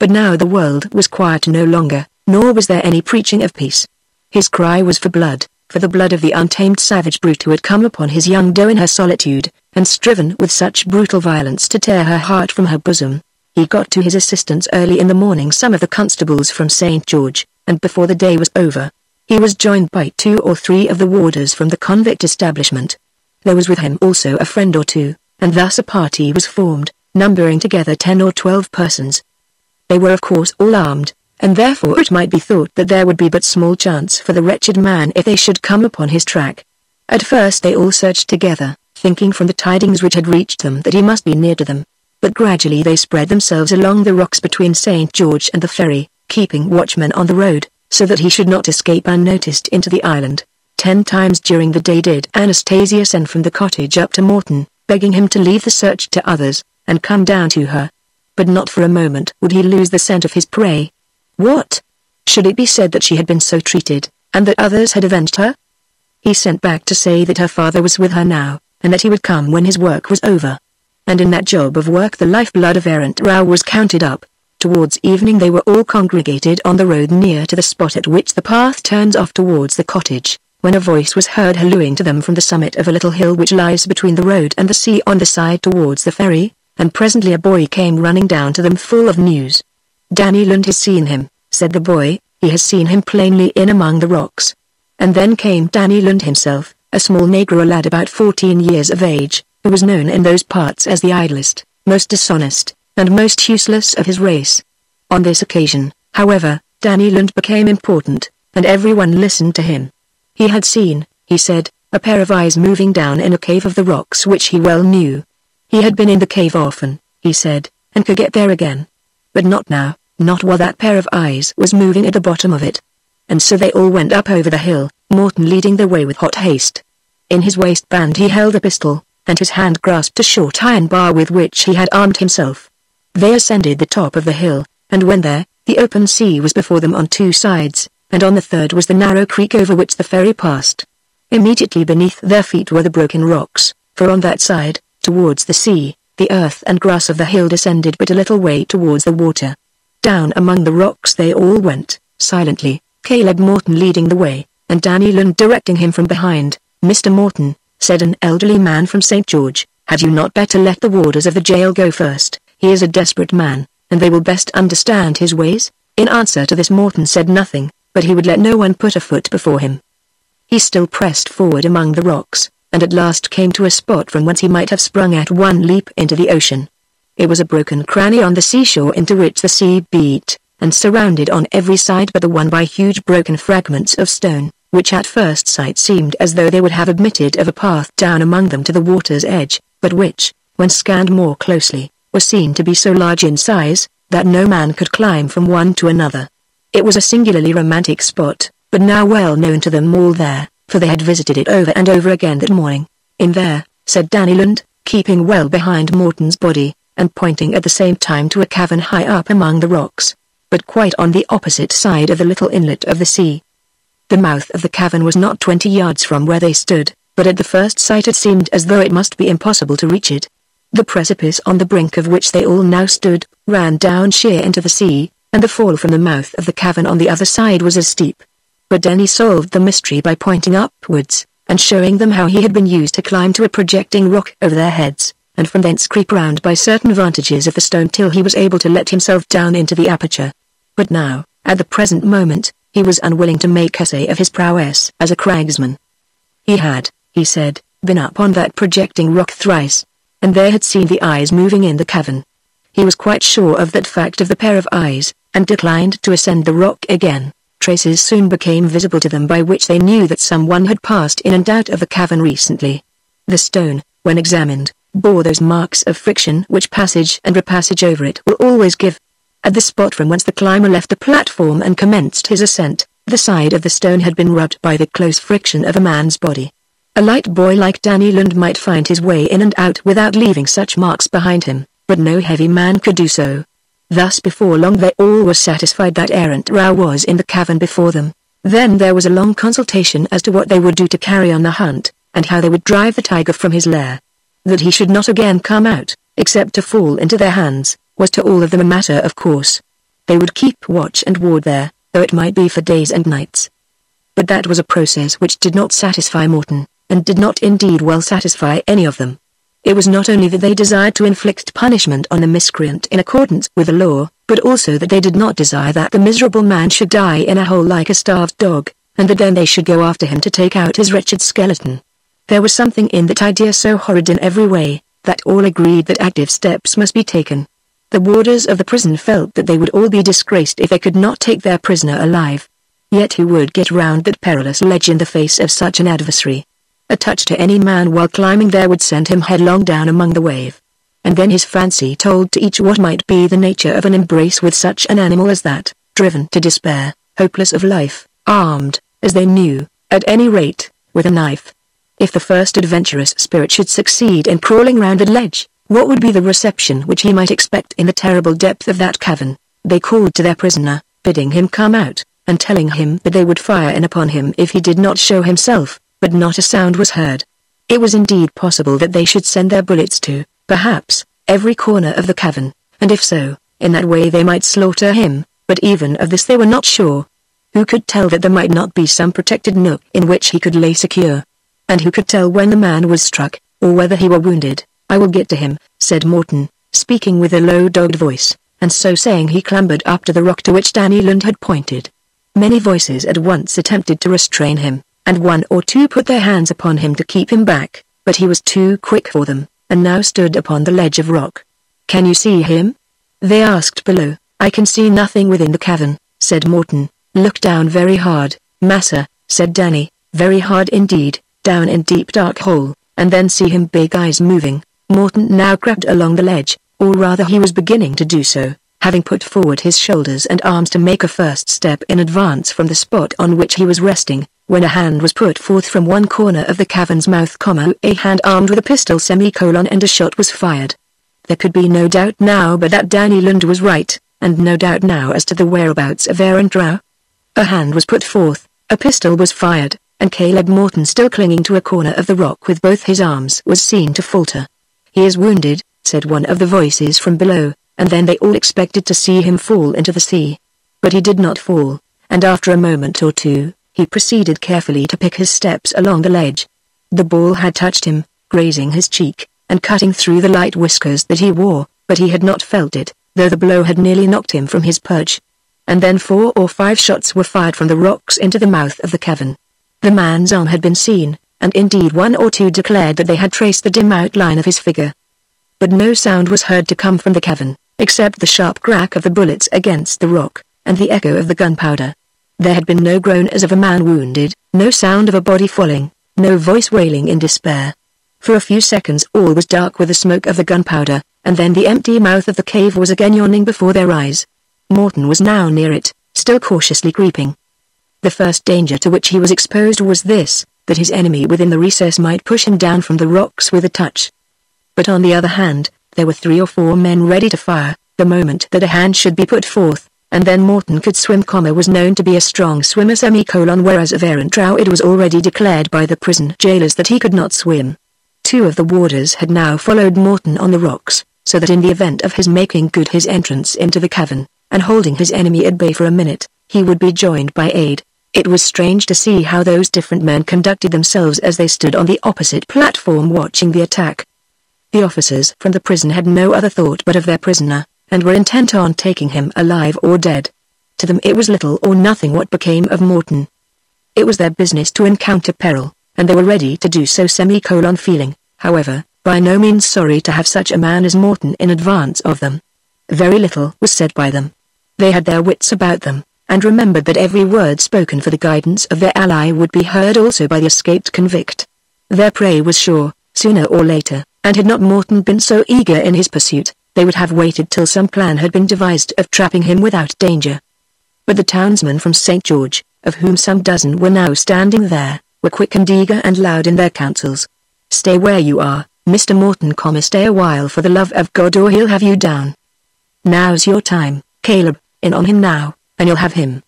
But now the world was quiet no longer, nor was there any preaching of peace. His cry was for blood, for the blood of the untamed savage brute who had come upon his young doe in her solitude, and striven with such brutal violence to tear her heart from her bosom. He got to his assistance early in the morning some of the constables from St. George, and before the day was over, he was joined by 2 or 3 of the warders from the convict establishment. There was with him also a friend or two, and thus a party was formed, numbering together 10 or 12 persons. They were of course all armed, and therefore it might be thought that there would be but small chance for the wretched man if they should come upon his track. At first they all searched together, thinking from the tidings which had reached them that he must be near to them. But gradually they spread themselves along the rocks between St. George and the ferry, keeping watchmen on the road, so that he should not escape unnoticed into the island. 10 times during the day did Anastasia send from the cottage up to Morton, begging him to leave the search to others, and come down to her. but not for a moment would he lose the scent of his prey. What? Should it be said that she had been so treated, and that others had avenged her? He sent back to say that her father was with her now, and that he would come when his work was over. And in that job of work the lifeblood of errant Rao was counted up. Towards evening they were all congregated on the road near to the spot at which the path turns off towards the cottage, when a voice was heard hallooing to them from the summit of a little hill which lies between the road and the sea on the side towards the ferry, and presently a boy came running down to them full of news. "Danny Lund has seen him," said the boy, "he has seen him plainly in among the rocks." And then came Danny Lund himself, a small negro lad about 14 years of age, who was known in those parts as the idlest, most dishonest, and most useless of his race. On this occasion, however, Danny Lund became important, and everyone listened to him. He had seen, he said, a pair of eyes moving down in a cave of the rocks which he well knew. He had been in the cave often, he said, and could get there again. But not now, not while that pair of eyes was moving at the bottom of it. And so they all went up over the hill, Morton leading the way with hot haste. In his waistband he held a pistol, and his hand grasped a short iron bar with which he had armed himself. They ascended the top of the hill, and when there, the open sea was before them on two sides, and on the third was the narrow creek over which the ferry passed. Immediately beneath their feet were the broken rocks, for on that side, towards the sea, the earth and grass of the hill descended but a little way towards the water. Down among the rocks they all went, silently, Caleb Morton leading the way, and Danny Lund directing him from behind. "Mr. Morton," said an elderly man from St. George, "had you not better let the warders of the jail go first? He is a desperate man, and they will best understand his ways." In answer to this Morton said nothing, but he would let no one put a foot before him. He still pressed forward among the rocks, and at last came to a spot from whence he might have sprung at one leap into the ocean. It was a broken cranny on the seashore into which the sea beat, and surrounded on every side but the one by huge broken fragments of stone, which at first sight seemed as though they would have admitted of a path down among them to the water's edge, but which, when scanned more closely, were seen to be so large in size, that no man could climb from one to another. It was a singularly romantic spot, but now well known to them all there, for they had visited it over and over again that morning. "In there," said Danny Lund, keeping well behind Morton's body, and pointing at the same time to a cavern high up among the rocks, but quite on the opposite side of the little inlet of the sea. The mouth of the cavern was not 20 yards from where they stood, but at the first sight it seemed as though it must be impossible to reach it. The precipice on the brink of which they all now stood, ran down sheer into the sea, and the fall from the mouth of the cavern on the other side was as steep. But Denny solved the mystery by pointing upwards, and showing them how he had been used to climb to a projecting rock over their heads, and from thence creep round by certain vantages of the stone till he was able to let himself down into the aperture. But now, at the present moment, he was unwilling to make essay of his prowess as a cragsman. He had, he said, been up on that projecting rock thrice, and they had seen the eyes moving in the cavern. He was quite sure of that fact of the pair of eyes, and declined to ascend the rock again. Traces soon became visible to them by which they knew that someone had passed in and out of the cavern recently. The stone, when examined, bore those marks of friction which passage and repassage over it will always give. At the spot from whence the climber left the platform and commenced his ascent, the side of the stone had been rubbed by the close friction of a man's body. A light boy like Danny Lund might find his way in and out without leaving such marks behind him, but no heavy man could do so. Thus before long they all were satisfied that errant Rao was in the cavern before them. Then there was a long consultation as to what they would do to carry on the hunt, and how they would drive the tiger from his lair. That he should not again come out, except to fall into their hands, was to all of them a matter of course. They would keep watch and ward there, though it might be for days and nights. But that was a process which did not satisfy Morton, and did not indeed well satisfy any of them. It was not only that they desired to inflict punishment on the miscreant in accordance with the law, but also that they did not desire that the miserable man should die in a hole like a starved dog, and that then they should go after him to take out his wretched skeleton. There was something in that idea so horrid in every way, that all agreed that active steps must be taken. The warders of the prison felt that they would all be disgraced if they could not take their prisoner alive. Yet who would get round that perilous ledge in the face of such an adversary? A touch to any man while climbing there would send him headlong down among the wave. And then his fancy told to each what might be the nature of an embrace with such an animal as that, driven to despair, hopeless of life, armed, as they knew, at any rate, with a knife. If the first adventurous spirit should succeed in crawling round the ledge, What would be the reception which he might expect in the terrible depth of that cavern? They called to their prisoner, bidding him come out, and telling him that they would fire in upon him if he did not show himself, but not a sound was heard. It was indeed possible that they should send their bullets to, perhaps, every corner of the cavern, and if so, in that way they might slaughter him, but even of this they were not sure. Who could tell that there might not be some protected nook in which he could lay secure? And who could tell when the man was struck, or whether he were wounded? "I will get to him," said Morton, speaking with a low dogged voice, and so saying he clambered up to the rock to which Danny Lund had pointed. Many voices at once attempted to restrain him, and one or two put their hands upon him to keep him back, but he was too quick for them, and now stood upon the ledge of rock. "Can you see him?" they asked below. "I can see nothing within the cavern," said Morton. "Look down very hard, massa," said Danny, "very hard indeed, down in deep dark hole, and then see him big eyes moving." Morton now crept along the ledge, or rather he was beginning to do so, having put forward his shoulders and arms to make a first step in advance from the spot on which he was resting, when a hand was put forth from one corner of the cavern's mouth, a hand armed with a pistol, and a shot was fired. There could be no doubt now but that Danny Lund was right, and no doubt now as to the whereabouts of Aaron Drow. A hand was put forth, a pistol was fired, and Caleb Morton, still clinging to a corner of the rock with both his arms, was seen to falter. "He is wounded," said one of the voices from below, and then they all expected to see him fall into the sea. But he did not fall, and after a moment or two, he proceeded carefully to pick his steps along the ledge. The ball had touched him, grazing his cheek, and cutting through the light whiskers that he wore, but he had not felt it, though the blow had nearly knocked him from his perch. And then 4 or 5 shots were fired from the rocks into the mouth of the cavern. The man's arm had been seen, and indeed 1 or 2 declared that they had traced the dim outline of his figure. But no sound was heard to come from the cavern, except the sharp crack of the bullets against the rock, and the echo of the gunpowder. There had been no groan as of a man wounded, no sound of a body falling, no voice wailing in despair. For a few seconds all was dark with the smoke of the gunpowder, and then the empty mouth of the cave was again yawning before their eyes. Morton was now near it, still cautiously creeping. The first danger to which he was exposed was this, that his enemy within the recess might push him down from the rocks with a touch. But on the other hand, there were 3 or 4 men ready to fire, the moment that a hand should be put forth, and then Morton could swim, was known to be a strong swimmer, whereas of Aaron Drow it was already declared by the prison jailers that he could not swim. 2 of the warders had now followed Morton on the rocks, so that in the event of his making good his entrance into the cavern, and holding his enemy at bay for a minute, he would be joined by aid. It was strange to see how those different men conducted themselves as they stood on the opposite platform watching the attack. The officers from the prison had no other thought but of their prisoner, and were intent on taking him alive or dead. To them it was little or nothing what became of Morton. It was their business to encounter peril, and they were ready to do so, feeling, however, by no means sorry to have such a man as Morton in advance of them. Very little was said by them. They had their wits about them, and remembered that every word spoken for the guidance of their ally would be heard also by the escaped convict. Their prey was sure, sooner or later, and had not Morton been so eager in his pursuit, they would have waited till some plan had been devised of trapping him without danger. But the townsmen from St. George, of whom some dozen were now standing there, were quick and eager and loud in their counsels. "Stay where you are, Mr. Morton, stay a while for the love of God, or he'll have you down. Now's your time, Caleb, in on him now, and you'll have him.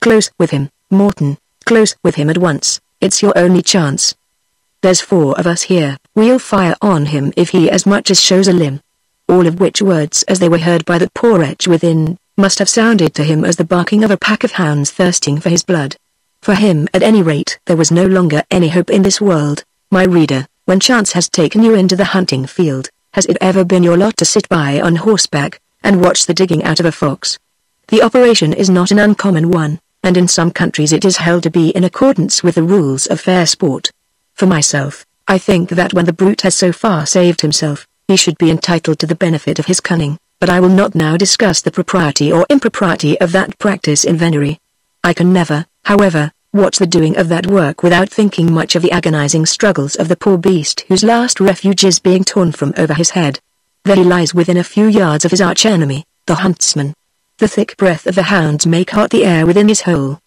Close with him, Morton, close with him at once, it's your only chance. There's 4 of us here, we'll fire on him if he as much as shows a limb." All of which words, as they were heard by the poor wretch within, must have sounded to him as the barking of a pack of hounds thirsting for his blood. For him at any rate there was no longer any hope in this world. My reader, when chance has taken you into the hunting field, has it ever been your lot to sit by on horseback, and watch the digging out of a fox? The operation is not an uncommon one, and in some countries it is held to be in accordance with the rules of fair sport. For myself, I think that when the brute has so far saved himself, he should be entitled to the benefit of his cunning, but I will not now discuss the propriety or impropriety of that practice in venery. I can never, however, watch the doing of that work without thinking much of the agonizing struggles of the poor beast whose last refuge is being torn from over his head. There he lies within a few yards of his arch-enemy, the huntsman. The thick breath of the hounds make hot the air within his hole.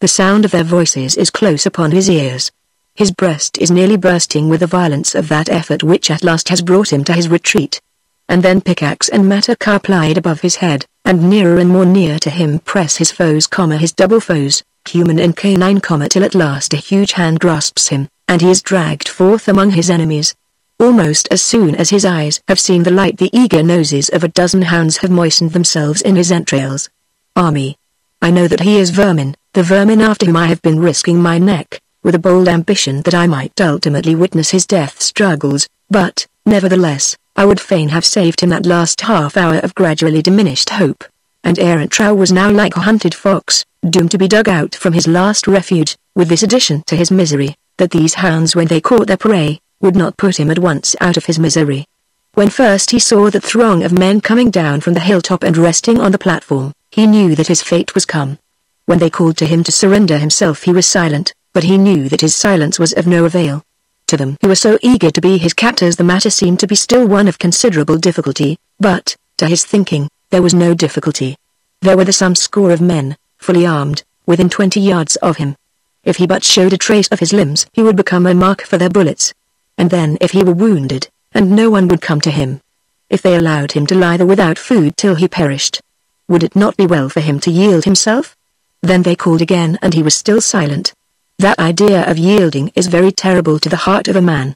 The sound of their voices is close upon his ears. His breast is nearly bursting with the violence of that effort which at last has brought him to his retreat. And then pickaxe and mattock are plied above his head, and nearer and more near to him press his foes, his double foes, human and canine, till at last a huge hand grasps him, and he is dragged forth among his enemies. Almost as soon as his eyes have seen the light, the eager noses of a dozen hounds have moistened themselves in his entrails. Ah me! I know that he is vermin, the vermin after whom I have been risking my neck, with a bold ambition that I might ultimately witness his death struggles, but, nevertheless, I would fain have saved him that last half hour of gradually diminished hope. And Aaron Trow was now like a hunted fox, doomed to be dug out from his last refuge, with this addition to his misery, that these hounds, when they caught their prey, would not put him at once out of his misery. When first he saw the throng of men coming down from the hilltop and resting on the platform, he knew that his fate was come. When they called to him to surrender himself, he was silent, but he knew that his silence was of no avail. To them who were so eager to be his captors, the matter seemed to be still one of considerable difficulty, but, to his thinking, there was no difficulty. There were the some score of men, fully armed, within 20 yards of him. If he but showed a trace of his limbs, he would become a mark for their bullets. And then if he were wounded, and no one would come to him. If they allowed him to lie there without food till he perished, would it not be well for him to yield himself? Then they called again, and he was still silent. That idea of yielding is very terrible to the heart of a man.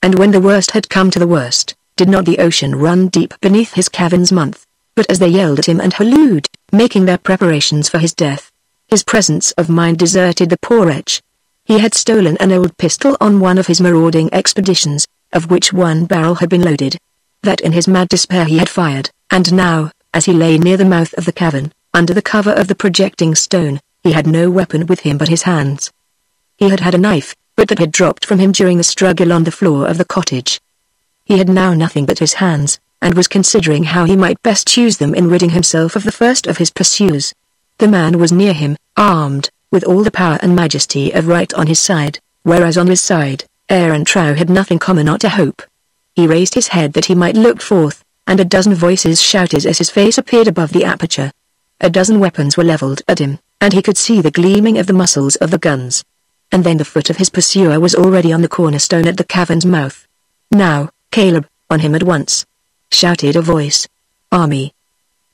And when the worst had come to the worst, did not the ocean run deep beneath his caverns month? But as they yelled at him and hallooed, making their preparations for his death, his presence of mind deserted the poor wretch. He had stolen an old pistol on one of his marauding expeditions, of which one barrel had been loaded. That in his mad despair he had fired, and now, as he lay near the mouth of the cavern, under the cover of the projecting stone, he had no weapon with him but his hands. He had had a knife, but that had dropped from him during the struggle on the floor of the cottage. He had now nothing but his hands, and was considering how he might best use them in ridding himself of the first of his pursuers. The man was near him, armed, with all the power and majesty of right on his side, whereas on his side, Aaron Trow had nothing not to hope. He raised his head that he might look forth, and a dozen voices shouted as his face appeared above the aperture. A dozen weapons were levelled at him, and he could see the gleaming of the muzzles of the guns. And then the foot of his pursuer was already on the cornerstone at the cavern's mouth. "Now, Caleb, on him at once!" shouted a voice. Ah me!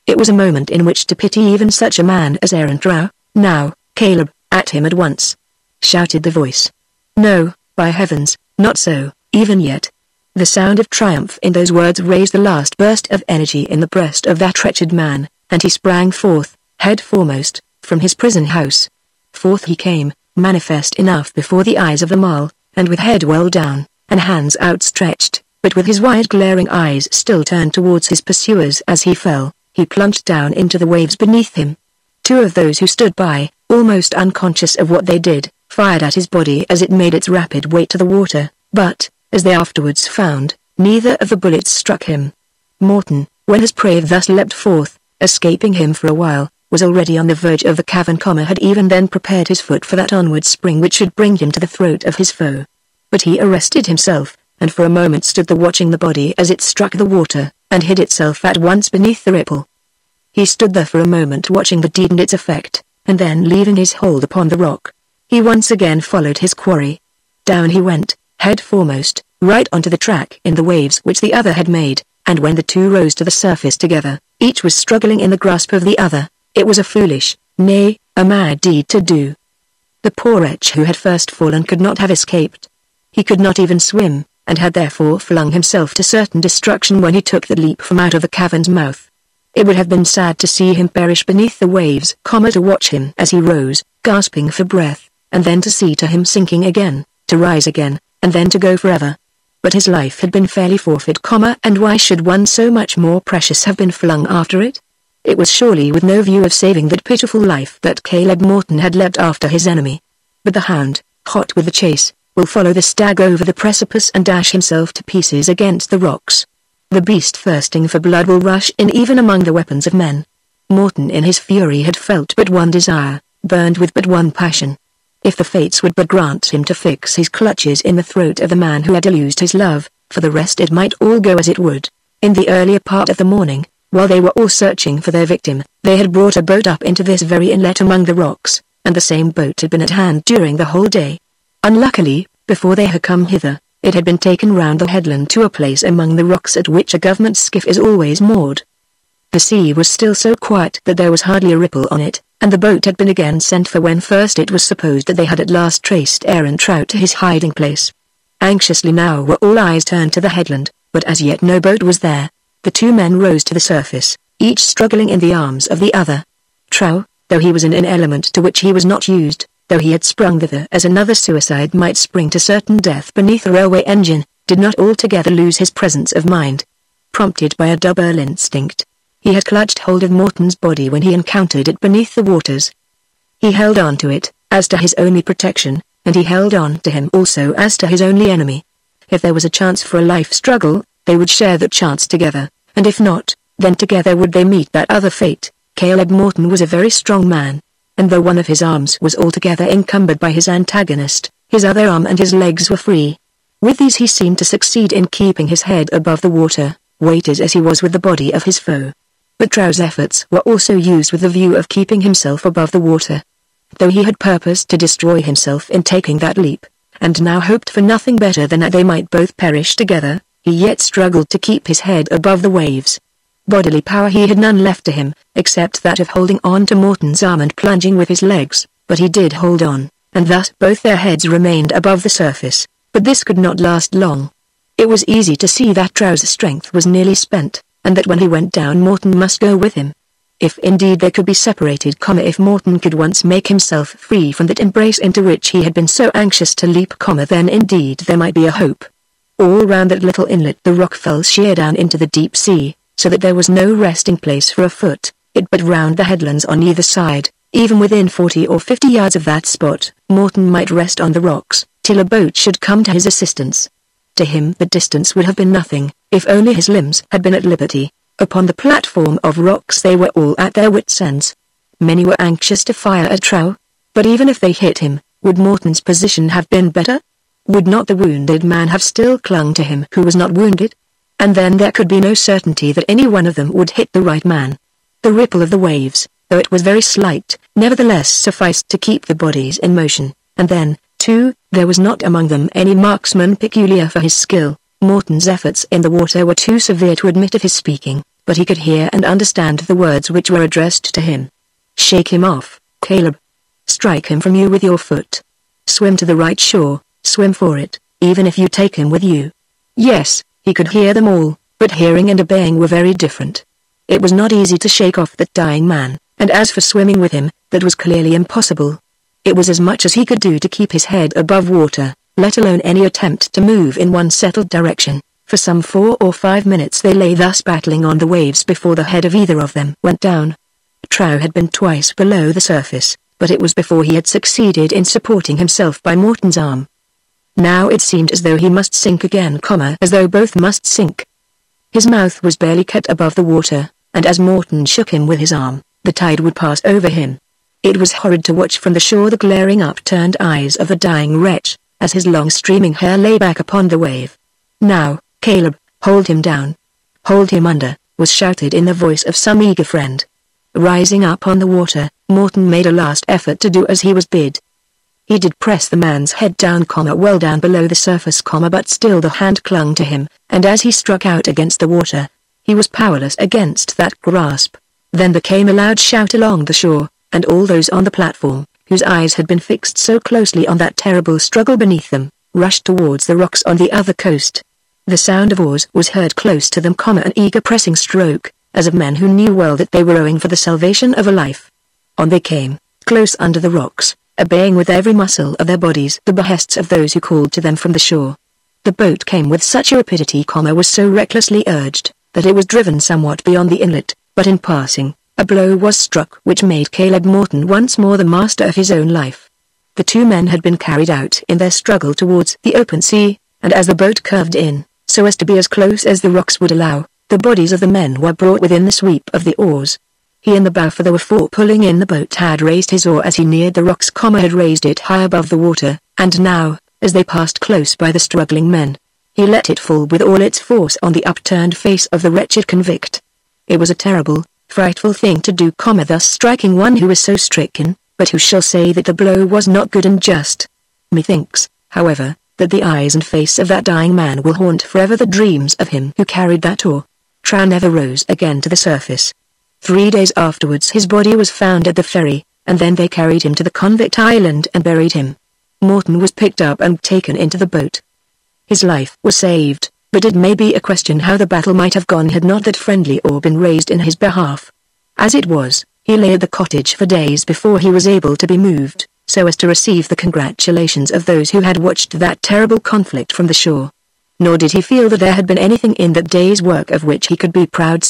It was a moment in which to pity even such a man as Aaron Trow. "Now, Caleb, at him at once!" shouted the voice. No, by heavens, not so, even yet. The sound of triumph in those words raised the last burst of energy in the breast of that wretched man, and he sprang forth, head foremost, from his prison house. Forth he came, manifest enough before the eyes of the Mall, and with head well down, and hands outstretched, but with his wide glaring eyes still turned towards his pursuers as he fell, he plunged down into the waves beneath him. Two of those who stood by, almost unconscious of what they did, fired at his body as it made its rapid way to the water, but, as they afterwards found, neither of the bullets struck him. Morton, when his prey thus leapt forth, escaping him for a while, was already on the verge of the cavern, had even then prepared his foot for that onward spring which should bring him to the throat of his foe. But he arrested himself, and for a moment stood there watching the body as it struck the water, and hid itself at once beneath the ripple. He stood there for a moment watching the deed and its effect, and then leaving his hold upon the rock, he once again followed his quarry. Down he went, head foremost, right onto the track in the waves which the other had made, and when the two rose to the surface together, each was struggling in the grasp of the other. It was a foolish, nay, a mad deed to do. The poor wretch who had first fallen could not have escaped. He could not even swim, and had therefore flung himself to certain destruction when he took the leap from out of the cavern's mouth. It would have been sad to see him perish beneath the waves, to watch him as he rose, gasping for breath, and then to see to him sinking again, to rise again, and then to go forever. But his life had been fairly forfeit, and why should one so much more precious have been flung after it? It was surely with no view of saving that pitiful life that Caleb Morton had leapt after his enemy. But the hound, hot with the chase, will follow the stag over the precipice and dash himself to pieces against the rocks. The beast thirsting for blood will rush in even among the weapons of men. Morton in his fury had felt but one desire, burned with but one passion. If the fates would but grant him to fix his clutches in the throat of the man who had illused his love, for the rest it might all go as it would. In the earlier part of the morning, while they were all searching for their victim, they had brought a boat up into this very inlet among the rocks, and the same boat had been at hand during the whole day. Unluckily, Before they had come hither, it had been taken round the headland to a place among the rocks at which a government skiff is always moored. The sea was still so quiet that there was hardly a ripple on it, and the boat had been again sent for when first it was supposed that they had at last traced Aaron Trout to his hiding place. Anxiously now were all eyes turned to the headland, but as yet no boat was there. The two men rose to the surface, each struggling in the arms of the other. Trout, though he was in an element to which he was not used, though he had sprung thither as another suicide might spring to certain death beneath a railway engine, did not altogether lose his presence of mind. Prompted by a double instinct, he had clutched hold of Morton's body when he encountered it beneath the waters. He held on to it, as to his only protection, and he held on to him also as to his only enemy. If there was a chance for a life struggle, they would share that chance together, and if not, then together would they meet that other fate. Caleb Morton was a very strong man, and though one of his arms was altogether encumbered by his antagonist, his other arm and his legs were free. With these he seemed to succeed in keeping his head above the water, weighted as he was with the body of his foe. But Trow's efforts were also used with the view of keeping himself above the water. Though he had purposed to destroy himself in taking that leap, and now hoped for nothing better than that they might both perish together, he yet struggled to keep his head above the waves. Bodily power he had none left to him, except that of holding on to Morton's arm and plunging with his legs, but he did hold on, and thus both their heads remained above the surface, but this could not last long. It was easy to see that Trow's strength was nearly spent, and that when he went down Morton must go with him. If indeed they could be separated, if Morton could once make himself free from that embrace into which he had been so anxious to leap, then indeed there might be a hope. All round that little inlet the rock fell sheer down into the deep sea, so that there was no resting place for a foot, it but round the headlands on either side, even within 40 or 50 yards of that spot, Morton might rest on the rocks, till a boat should come to his assistance. To him the distance would have been nothing, if only his limbs had been at liberty. Upon the platform of rocks they were all at their wits' ends. Many were anxious to fire at Trow, but even if they hit him, would Morton's position have been better? Would not the wounded man have still clung to him who was not wounded? And then there could be no certainty that any one of them would hit the right man. The ripple of the waves, though it was very slight, nevertheless sufficed to keep the bodies in motion, and then, too, there was not among them any marksman peculiar for his skill. Morton's efforts in the water were too severe to admit of his speaking, but he could hear and understand the words which were addressed to him. "Shake him off, Caleb. Strike him from you with your foot. Swim to the right shore, swim for it, even if you take him with you." Yes, he could hear them all, but hearing and obeying were very different. It was not easy to shake off that dying man, and as for swimming with him, that was clearly impossible. It was as much as he could do to keep his head above water, let alone any attempt to move in one settled direction. For some 4 or 5 minutes they lay thus battling on the waves before the head of either of them went down. Trow had been twice below the surface, but it was before he had succeeded in supporting himself by Morton's arm. Now it seemed as though he must sink again, as though both must sink. His mouth was barely kept above the water, and as Morton shook him with his arm, the tide would pass over him. It was horrid to watch from the shore the glaring upturned eyes of the dying wretch, as his long streaming hair lay back upon the wave. "Now, Caleb, hold him down. Hold him under," was shouted in the voice of some eager friend. Rising up on the water, Morton made a last effort to do as he was bid. He did press the man's head down, well down below the surface, but still the hand clung to him, and as he struck out against the water, he was powerless against that grasp. Then there came a loud shout along the shore, and all those on the platform, whose eyes had been fixed so closely on that terrible struggle beneath them, rushed towards the rocks on the other coast. The sound of oars was heard close to them, an eager pressing stroke, as of men who knew well that they were rowing for the salvation of a life. On they came, close under the rocks, obeying with every muscle of their bodies the behests of those who called to them from the shore. The boat came with such a rapidity, was so recklessly urged, that it was driven somewhat beyond the inlet, but in passing, a blow was struck which made Caleb Morton once more the master of his own life. The two men had been carried out in their struggle towards the open sea, and as the boat curved in, so as to be as close as the rocks would allow, the bodies of the men were brought within the sweep of the oars. He and the bow, for there were four pulling in the boat, had raised his oar as he neared the rocks, had raised it high above the water, and now, as they passed close by the struggling men, he let it fall with all its force on the upturned face of the wretched convict. It was a terrible, frightful thing to do, thus striking one who was so stricken, but who shall say that the blow was not good and just? Methinks, however, that the eyes and face of that dying man will haunt forever the dreams of him who carried that oar. Tran never rose again to the surface. 3 days afterwards his body was found at the ferry, and then they carried him to the convict island and buried him. Morton was picked up and taken into the boat. His life was saved, but it may be a question how the battle might have gone had not that friendly oar been raised in his behalf. As it was, he lay at the cottage for days before he was able to be moved, so as to receive the congratulations of those who had watched that terrible conflict from the shore. Nor did he feel that there had been anything in that day's work of which he could be proud,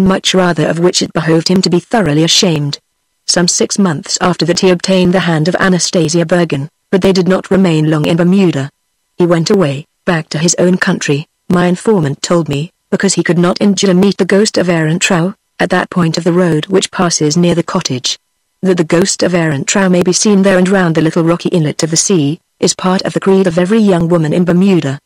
much rather of which it behoved him to be thoroughly ashamed. Some 6 months after that he obtained the hand of Anastasia Bergen, but they did not remain long in Bermuda. He went away, back to his own country, my informant told me, because he could not endure meet the ghost of Aaron Trow, at that point of the road which passes near the cottage. That the ghost of Aaron Trow may be seen there and round the little rocky inlet of the sea, is part of the creed of every young woman in Bermuda.